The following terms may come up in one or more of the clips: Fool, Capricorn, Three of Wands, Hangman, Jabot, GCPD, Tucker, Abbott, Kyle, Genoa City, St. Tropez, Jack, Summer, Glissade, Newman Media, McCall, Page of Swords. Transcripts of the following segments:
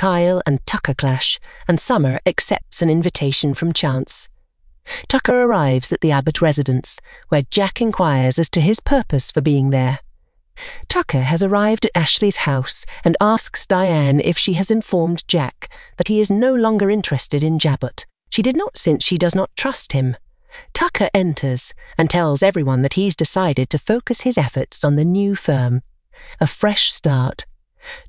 Kyle and Tucker clash, and Summer accepts an invitation from chance. Tucker arrives at the Abbott residence, where Jack inquires as to his purpose for being there. Tucker has arrived at Ashley's house and asks Diane if she has informed Jack that he is no longer interested in Jabot. She did not, since she does not trust him. Tucker enters and tells everyone that he's decided to focus his efforts on the new firm. A fresh start.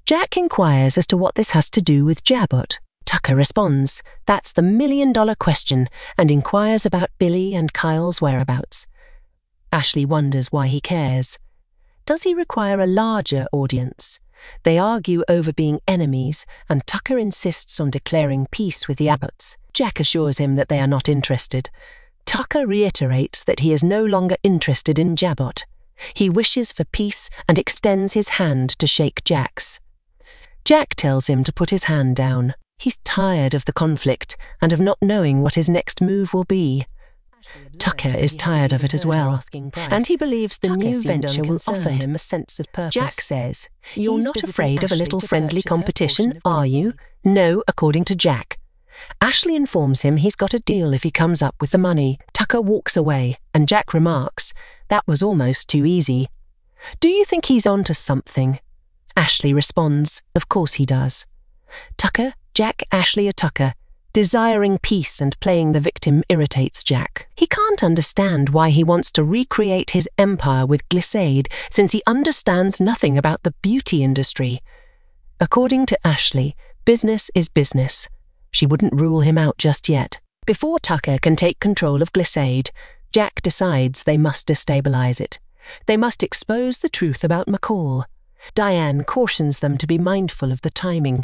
Jack inquires as to what this has to do with Jabot. Tucker responds, that's the million-dollar question, and inquires about Billy and Kyle's whereabouts. Ashley wonders why he cares. Does he require a larger audience? They argue over being enemies, and Tucker insists on declaring peace with the Abbotts. Jack assures him that they are not interested. Tucker reiterates that he is no longer interested in Jabot. He wishes for peace and extends his hand to shake Jack's. Jack tells him to put his hand down. He's tired of the conflict and of not knowing what his next move will be. Tucker is tired of it as well, and he believes the new venture will offer him a sense of purpose. Jack says, "You're not afraid of a little friendly competition, are you?" No, according to Jack. Ashley informs him he's got a deal if he comes up with the money. Tucker walks away, and Jack remarks, that was almost too easy. Do you think he's onto something? Ashley responds, of course he does. Tucker, Jack, Ashley or Tucker, desiring peace and playing the victim irritates Jack. He can't understand why he wants to recreate his empire with Glissade, since he understands nothing about the beauty industry. According to Ashley, business is business. She wouldn't rule him out just yet. Before Tucker can take control of Glissade, Jack decides they must destabilize it. They must expose the truth about McCall. Diane cautions them to be mindful of the timing.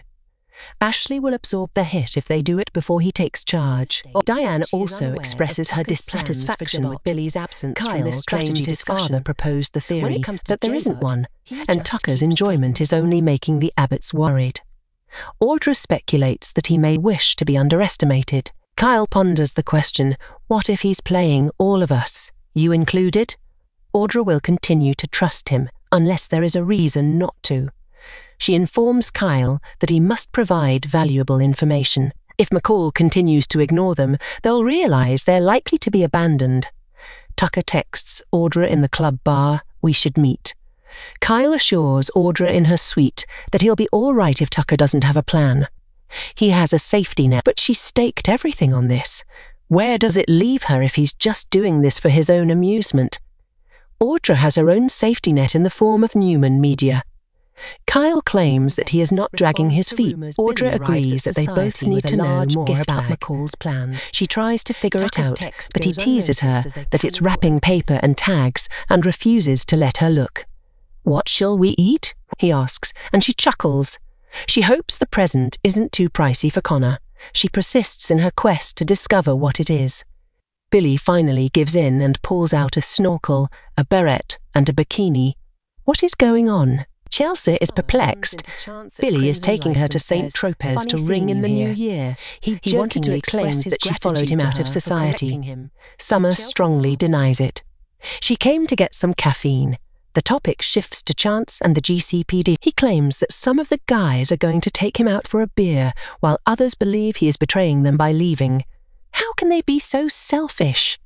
Ashley will absorb the hit if they do it before he takes charge. Diane also expresses her dissatisfaction with Billy's absence. Kyle claims his father proposed the theory that there isn't one, and Tucker's enjoyment is only making the Abbotts worried. Audra speculates that he may wish to be underestimated. Kyle ponders the question, what if he's playing all of us, you included? Audra will continue to trust him, unless there is a reason not to. She informs Kyle that he must provide valuable information. If McCall continues to ignore them, they'll realize they're likely to be abandoned. Tucker texts Audra in the club bar, we should meet. Kyle assures Audra in her suite that he'll be all right if Tucker doesn't have a plan. He has a safety net, but she staked everything on this. Where does it leave her if he's just doing this for his own amusement? Audra has her own safety net in the form of Newman Media. Kyle claims that he is not dragging his feet. Audra agrees that they both need to know more about McCall's plans. She tries to figure it out, but he teases her that it's wrapping paper and tags and refuses to let her look. What shall we eat? He asks, and she chuckles. She hopes the present isn't too pricey for Connor. She persists in her quest to discover what it is. Billy finally gives in and pulls out a snorkel, a beret, and a bikini. What is going on? Chelsea is perplexed. Billy is taking her to St. Tropez to ring in the new year. He jokingly claims that she followed him out of society. Summer strongly denies it. She came to get some caffeine. The topic shifts to Chance and the GCPD. He claims that some of the guys are going to take him out for a beer, while others believe he is betraying them by leaving. How can they be so selfish?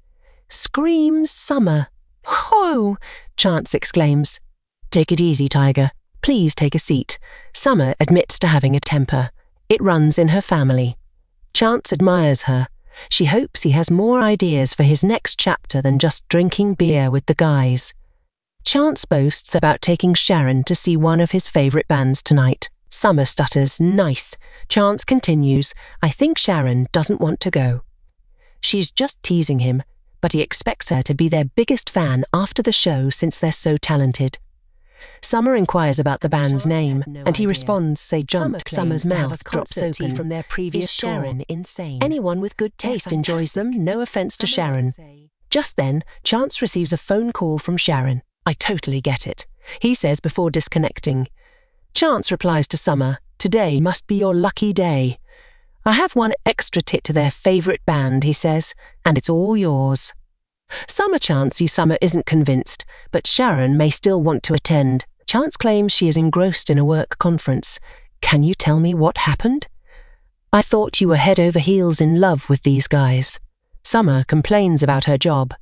Screams Summer. Ho! Chance exclaims. Take it easy, Tiger. Please take a seat. Summer admits to having a temper. It runs in her family. Chance admires her. She hopes he has more ideas for his next chapter than just drinking beer with the guys. Chance boasts about taking Sharon to see one of his favourite bands tonight. Summer stutters, nice. Chance continues, I think Sharon doesn't want to go. She's just teasing him, but he expects her to be their biggest fan after the show since they're so talented. Summer inquires about the band's name, and he responds, say jump. Summer's mouth drops open from their previous tour. Anyone with good taste enjoys them, no offence to Sharon. Just then, Chance receives a phone call from Sharon. I totally get it, he says before disconnecting. Chance replies to Summer, today must be your lucky day. I have one extra tip to their favourite band, he says, and it's all yours. Summer isn't convinced, but Sharon may still want to attend. Chance claims she is engrossed in a work conference. Can you tell me what happened? I thought you were head over heels in love with these guys. Summer complains about her job.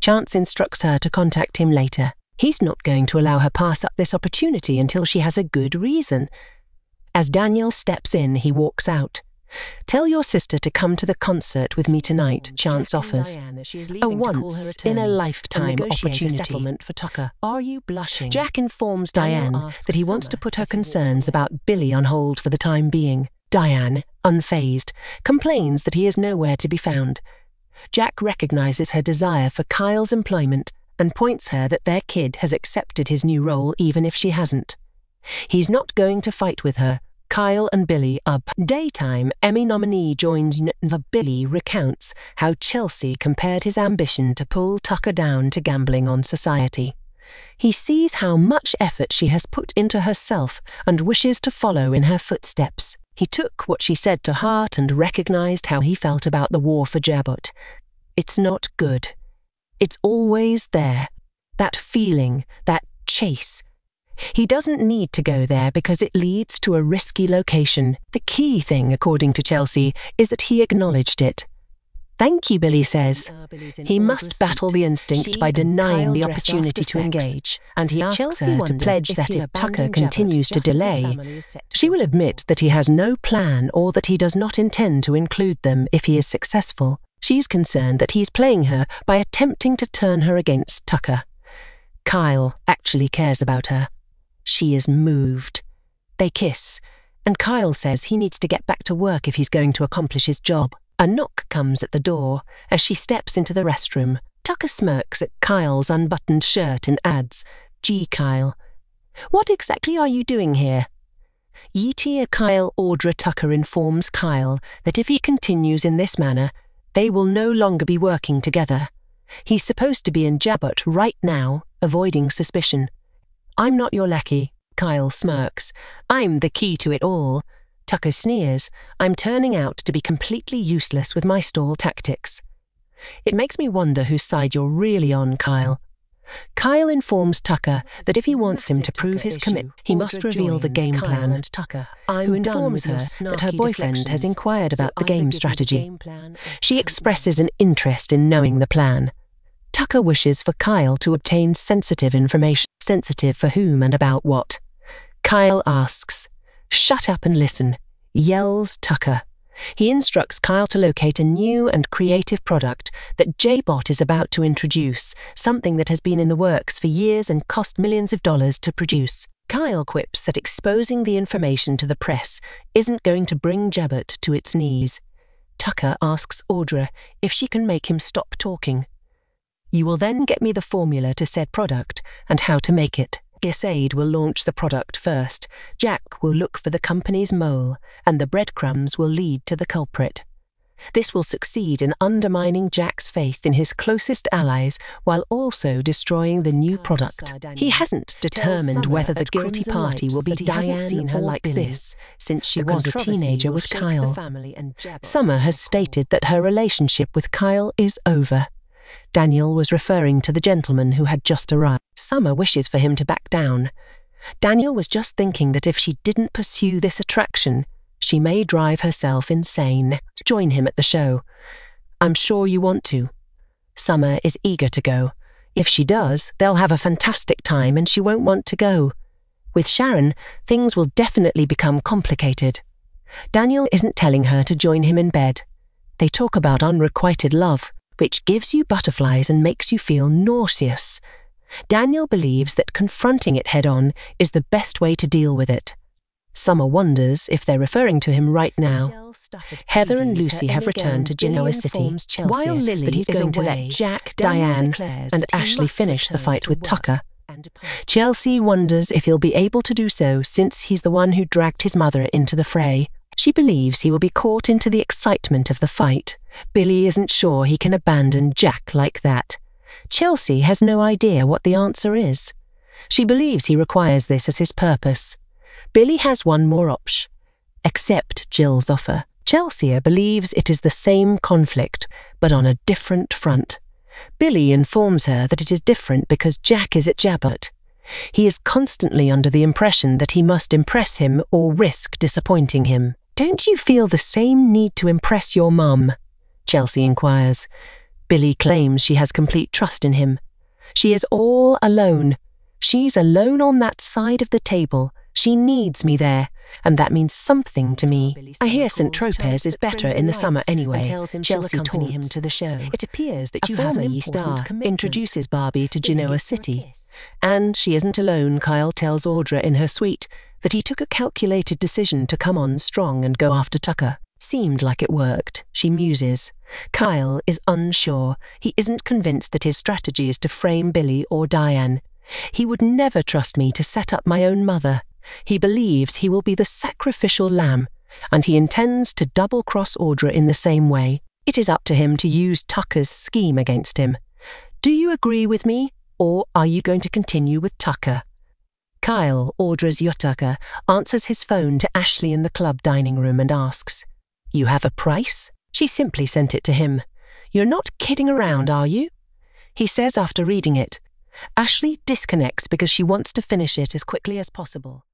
Chance instructs her to contact him later. He's not going to allow her pass up this opportunity until she has a good reason. As Daniel steps in, he walks out. Tell your sister to come to the concert with me tonight, Chance offers. A once-in-a-lifetime opportunity for Tucker. Are you blushing? Jack informs Diane that he wants to put her concerns about Billy on hold for the time being. Diane, unfazed, complains that he is nowhere to be found. Jack recognizes her desire for Kyle's employment and points her that their kid has accepted his new role even if she hasn't. He's not going to fight with her. Kyle and Billy up. Daytime, Emmy nominee joins the Billy recounts how Chelsea compared his ambition to pull Tucker down to gambling on society. He sees how much effort she has put into herself and wishes to follow in her footsteps. He took what she said to heart and recognized how he felt about the war for Jabot. It's not good. It's always there. That feeling, that chase. He doesn't need to go there because it leads to a risky location. The key thing, according to Chelsea, is that he acknowledged it. Thank you, Billy says. He must battle the instinct by denying the opportunity to engage, and he asks her to pledge that if Tucker continues to delay, she will admit that he has no plan or that he does not intend to include them if he is successful. She's concerned that he's playing her by attempting to turn her against Tucker. Kyle actually cares about her. She is moved. They kiss, and Kyle says he needs to get back to work if he's going to accomplish his job. A knock comes at the door as she steps into the restroom. Tucker smirks at Kyle's unbuttoned shirt and adds, "Gee, Kyle, what exactly are you doing here?" Yeetia Kyle Audra Tucker informs Kyle that if he continues in this manner, they will no longer be working together. He's supposed to be in Jabot right now, avoiding suspicion. "I'm not your lackey," Kyle smirks. "I'm the key to it all." Tucker sneers, "I'm turning out to be completely useless with my stall tactics." It makes me wonder whose side you're really on, Kyle. Kyle informs Tucker that if he wants him to prove his commitment, he must reveal the game plan, and Tucker, who informs her that her boyfriend has inquired about the game strategy. She expresses an interest in knowing the plan. Tucker wishes for Kyle to obtain sensitive information. Sensitive for whom and about what? Kyle asks. "Shut up and listen," yells Tucker. He instructs Kyle to locate a new and creative product that Jabot is about to introduce, something that has been in the works for years and cost millions of dollars to produce. Kyle quips that exposing the information to the press isn't going to bring Jabot to its knees. Tucker asks Audra if she can make him stop talking. "You will then get me the formula to said product and how to make it. Glissade will launch the product first, Jack will look for the company's mole, and the breadcrumbs will lead to the culprit. This will succeed in undermining Jack's faith in his closest allies while also destroying the new product." He hasn't determined whether the guilty party will be Diane or like this, since she was a teenager with Kyle. Summer has stated that her relationship with Kyle is over. Daniel was referring to the gentleman who had just arrived. Summer wishes for him to back down. Daniel was just thinking that if she didn't pursue this attraction, she may drive herself insane. "Join him at the show. I'm sure you want to." Summer is eager to go. If she does, they'll have a fantastic time and she won't want to go. With Sharon, things will definitely become complicated. Daniel isn't telling her to join him in bed. They talk about unrequited love, which gives you butterflies and makes you feel nauseous. Daniel believes that confronting it head-on is the best way to deal with it. Summer wonders if they're referring to him right now. Heather and Lucy have returned to Genoa City. While Lily is going to let Jack, Diane and Ashley finish the fight with Tucker, Chelsea wonders if he'll be able to do so since he's the one who dragged his mother into the fray. She believes he will be caught into the excitement of the fight. Billy isn't sure he can abandon Jack like that. Chelsea has no idea what the answer is. She believes he requires this as his purpose. Billy has one more option. Accept Jill's offer. Chelsea believes it is the same conflict, but on a different front. Billy informs her that it is different because Jack is at Jabot. He is constantly under the impression that he must impress him or risk disappointing him. Don't you feel the same need to impress your mum? Chelsea inquires. Billy claims she has complete trust in him. She is all alone. She's alone on that side of the table. She needs me there, and that means something to me. I hear St. Tropez is better in the summer anyway. Chelsea taunts him to the show. It appears that you have an important commitment. Introduces Barbie to Genoa City. And she isn't alone. Kyle tells Audra in her suite that he took a calculated decision to come on strong and go after Tucker. Seemed like it worked, she muses. Kyle is unsure. He isn't convinced that his strategy is to frame Billy or Diane. He would never trust me to set up my own mother. He believes he will be the sacrificial lamb, and he intends to double-cross Audra in the same way. It is up to him to use Tucker's scheme against him. Do you agree with me, or are you going to continue with Tucker? Kyle, Audra's Yutucker, answers his phone to Ashley in the club dining room and asks, "You have a price?" She simply sent it to him. "You're not kidding around, are you?" he says after reading it. Ashley disconnects because she wants to finish it as quickly as possible.